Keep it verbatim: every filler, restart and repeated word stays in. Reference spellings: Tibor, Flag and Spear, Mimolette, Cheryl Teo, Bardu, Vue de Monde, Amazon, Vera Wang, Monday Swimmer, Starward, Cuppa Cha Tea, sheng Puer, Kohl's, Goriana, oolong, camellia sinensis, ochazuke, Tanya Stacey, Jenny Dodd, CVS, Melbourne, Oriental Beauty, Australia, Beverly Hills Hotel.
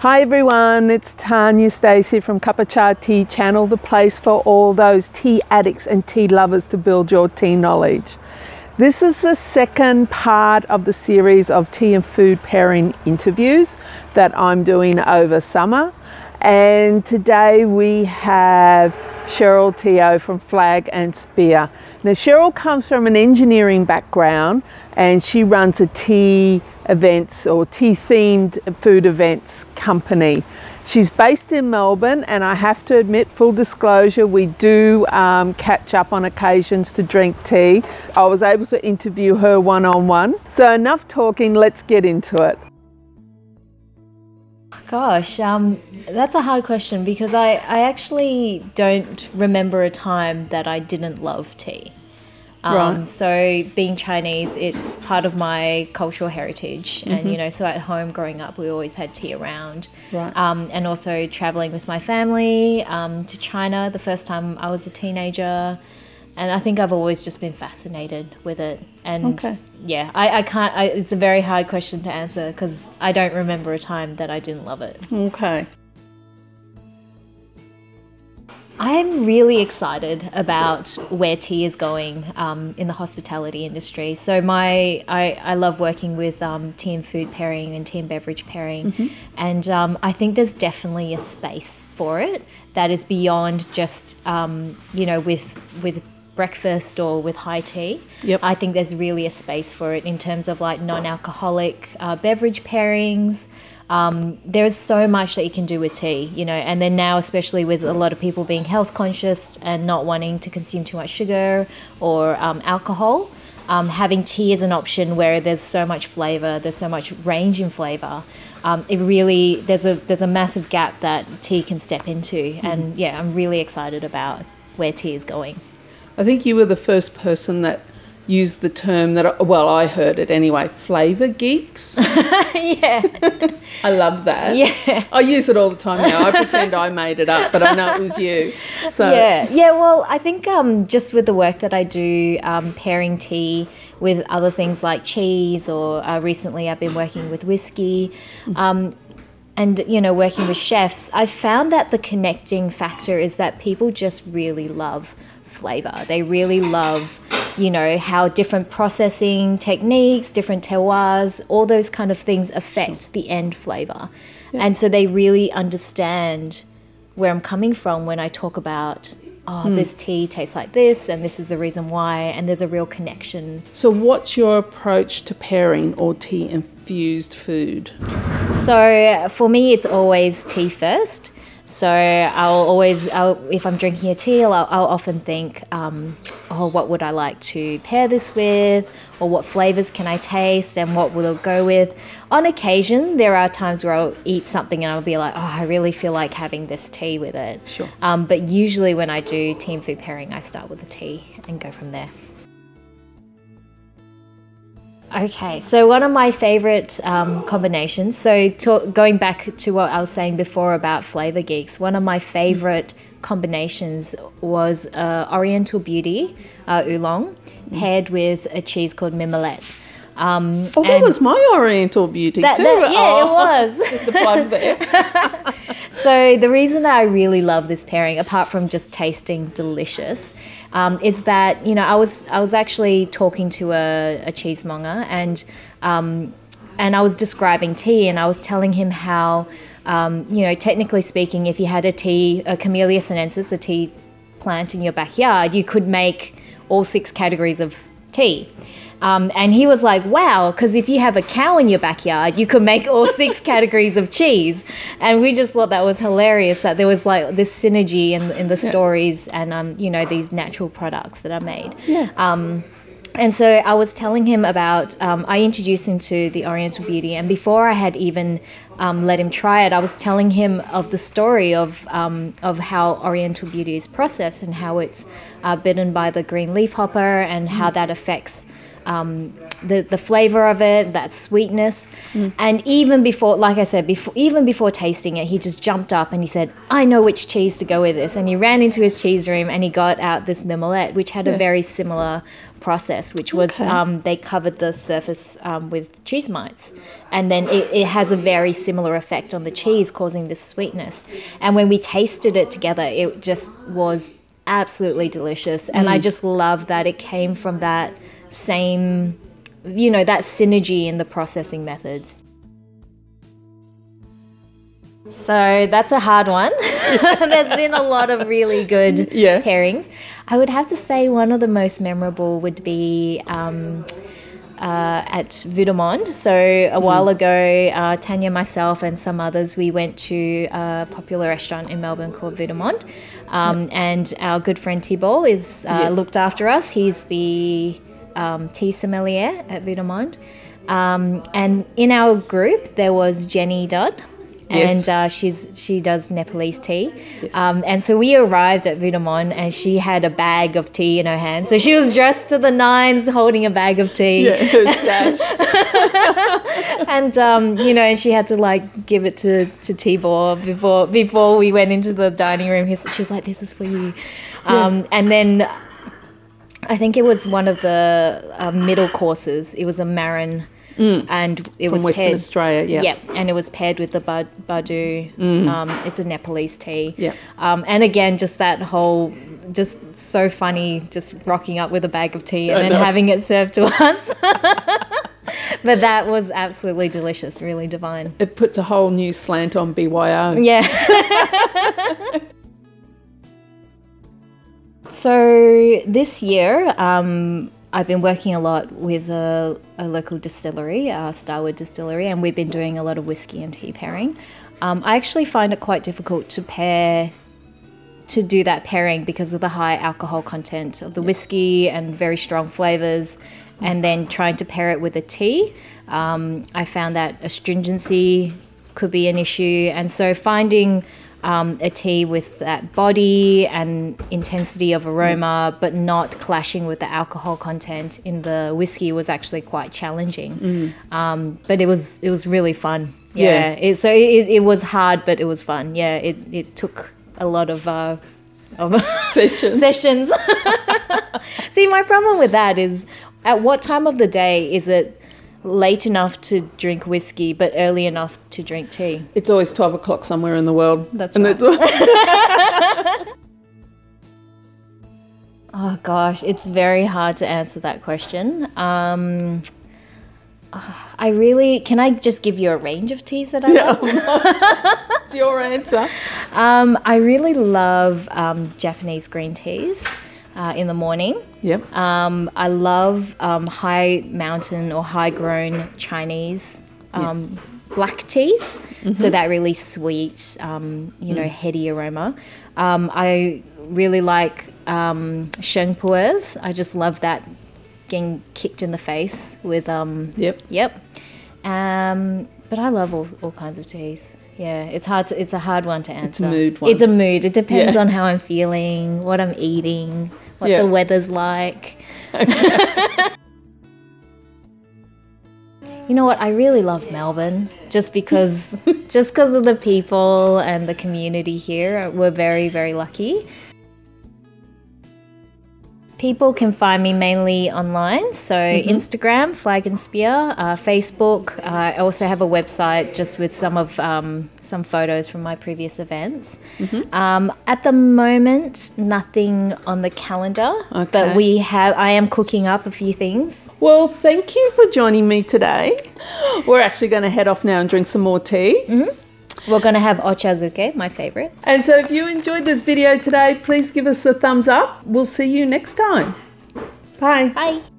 Hi everyone, it's Tanya Stacey from Cuppa Cha Tea channel, the place for all those tea addicts and tea lovers to build your tea knowledge. This is the second part of the series of tea and food pairing interviews that I'm doing over summer. And today we have Cheryl Teo from Flag and Spear. Now Cheryl comes from an engineering background and she runs a tea events or tea themed food events company. She's based in Melbourne, and I have to admit, full disclosure, we do um, catch up on occasions to drink tea. I was able to interview her one-on-one. So enough talking, let's get into it. Gosh, um, that's a hard question because I, I actually don't remember a time that I didn't love tea. Um, right. So being Chinese, it's part of my cultural heritage. Mm-hmm. And, you know, so at home growing up, we always had tea around. Right. Um, and also traveling with my family um, to China the first time I was a teenager. And I think I've always just been fascinated with it. And okay. yeah, I, I can't, I, it's a very hard question to answer because I don't remember a time that I didn't love it. Okay. I'm really excited about where tea is going um, in the hospitality industry. So my I, I love working with um, tea and food pairing and tea and beverage pairing. Mm-hmm. And um, I think there's definitely a space for it that is beyond just, um, you know, with, with breakfast or with high tea. Yep. I think there's really a space for it in terms of like non-alcoholic uh, beverage pairings. Um, there is so much that you can do with tea, you know, and then now, especially with a lot of people being health conscious and not wanting to consume too much sugar or um, alcohol, um, having tea is an option where there's so much flavor, there's so much range in flavor. Um, it really, there's a, there's a massive gap that tea can step into. Mm-hmm. And yeah, I'm really excited about where tea is going. I think you were the first person that use the term that, well, I heard it anyway, flavour geeks. Yeah. I love that. Yeah. I use it all the time now. I pretend I made it up, but I know it was you. So yeah, yeah. Well, I think um, just with the work that I do, um, pairing tea with other things like cheese or uh, recently I've been working with whiskey um, and, you know, working with chefs, I found that the connecting factor is that people just really love flavour. They really love, you know, how different processing techniques, different terroirs, all those kind of things affect the end flavour. Yeah. And so they really understand where I'm coming from when I talk about, oh, mm. this tea tastes like this and this is the reason why, and there's a real connection. So what's your approach to pairing or tea infused food? So for me, it's always tea first. So I'll always, I'll, if I'm drinking a tea, I'll, I'll often think, um, oh, what would I like to pair this with? Or what flavours can I taste and what will it go with? On occasion, there are times where I'll eat something and I'll be like, oh, I really feel like having this tea with it. Sure. Um, but usually when I do tea and food pairing, I start with the tea and go from there. Okay, so one of my favourite um, combinations, so to, going back to what I was saying before about flavour geeks, one of my favourite combinations was uh, Oriental Beauty uh, oolong paired with a cheese called Mimolette. Um, oh, that was my Oriental Beauty that, too. That, yeah, oh, it was. Just the plug there. So the reason that I really love this pairing, apart from just tasting delicious, um, is that, you know, I was I was actually talking to a, a cheesemonger and um, and I was describing tea and I was telling him how, um, you know, technically speaking, if you had a tea, a camellia sinensis, a tea plant in your backyard, you could make all six categories of tea. Um, and he was like, wow, because if you have a cow in your backyard, you can make all six categories of cheese. And we just thought that was hilarious, that there was like this synergy in, in the stories and, um, you know, these natural products that are made. Yeah. Um, and so I was telling him about, um, I introduced him to the Oriental Beauty, and before I had even um, let him try it, I was telling him of the story of um, of how Oriental Beauty is processed and how it's uh, bitten by the green leafhopper and how that affects um, the the flavor of it, that sweetness. Mm. And even before, like I said, before even before tasting it, he just jumped up and he said, "I know which cheese to go with this." And he ran into his cheese room and he got out this Mimolette, which had yeah. a very similar process, which was okay. um, they covered the surface um, with cheese mites, and then it, it has a very similar effect on the cheese, causing this sweetness. And when we tasted it together, it just was absolutely delicious. And mm. I just love that it came from that same, you know, that synergy in the processing methods. So that's a hard one. There's been a lot of really good yeah. pairings. I would have to say one of the most memorable would be um, uh, at Vue de Monde. So a mm-hmm. while ago, uh, Tanya, myself and some others, we went to a popular restaurant in Melbourne called Vue de Monde. Um, yeah. And our good friend Tibor is uh, yes. looked after us. He's the um, tea sommelier at Vue de Monde. Um, and in our group, there was Jenny Dodd. Yes. And uh, she's she does Nepalese tea. Yes. Um, and so we arrived at Vue de Monde and she had a bag of tea in her hand. So she was dressed to the nines, holding a bag of tea. Yeah, her stash. And, um, you know, she had to, like, give it to, to Tibor before before we went into the dining room. He, she was like, "This is for you." Um, yeah. And then I think it was one of the uh, middle courses. It was a marin. Mm. And it From was Western paired, Australia, yeah. yeah, and it was paired with the Bardu. Mm. Um, it's a Nepalese tea, yeah. Um, and again, just that whole, just so funny, just rocking up with a bag of tea and I then know. having it served to us. But that was absolutely delicious, really divine. It puts a whole new slant on B Y O. Yeah. So this year, um, I've been working a lot with a, a local distillery, uh, Starward Distillery, and we've been doing a lot of whiskey and tea pairing. Um, I actually find it quite difficult to pair, to do that pairing because of the high alcohol content of the whiskey and very strong flavors, and then trying to pair it with a tea. Um, I found that astringency could be an issue, and so finding Um, a tea with that body and intensity of aroma, but not clashing with the alcohol content in the whiskey was actually quite challenging. Mm. Um, but it was it was really fun. Yeah. yeah. It, so it, it was hard, but it was fun. Yeah. It it took a lot of uh, of sessions. sessions. See, my problem with that is, at what time of the day is it late enough to drink whiskey, but early enough to drink tea? It's always twelve o'clock somewhere in the world. That's and right. That's oh, gosh, it's very hard to answer that question. Um, I really... Can I just give you a range of teas that I yeah, love? It's your answer. Um, I really love um, Japanese green teas. Uh, in the morning. Yep. Um, I love um, high mountain or high grown Chinese um, yes. black teas. Mm-hmm. So that really sweet, um, you mm. know, heady aroma. Um, I really like um, sheng Puer's. I just love that getting kicked in the face with. Um, yep. Yep. Um, but I love all, all kinds of teas. Yeah, it's hard to, it's a hard one to answer. It's a mood one. It's a mood. It depends yeah. on how I'm feeling, what I'm eating, what yeah. the weather's like. Okay. You know what? I really love Melbourne just because just because of the people and the community here. We're very, very lucky. People can find me mainly online, so mm-hmm. Instagram, Flag and Spear, uh, Facebook. Uh, I also have a website just with some of um, some photos from my previous events. Mm-hmm. Um, at the moment, nothing on the calendar, okay. but we have. I am cooking up a few things. Well, thank you for joining me today. We're actually going to head off now and drink some more tea. Mm-hmm. We're going to have ochazuke, my favourite. And so if you enjoyed this video today, please give us a thumbs up. We'll see you next time. Bye. Bye.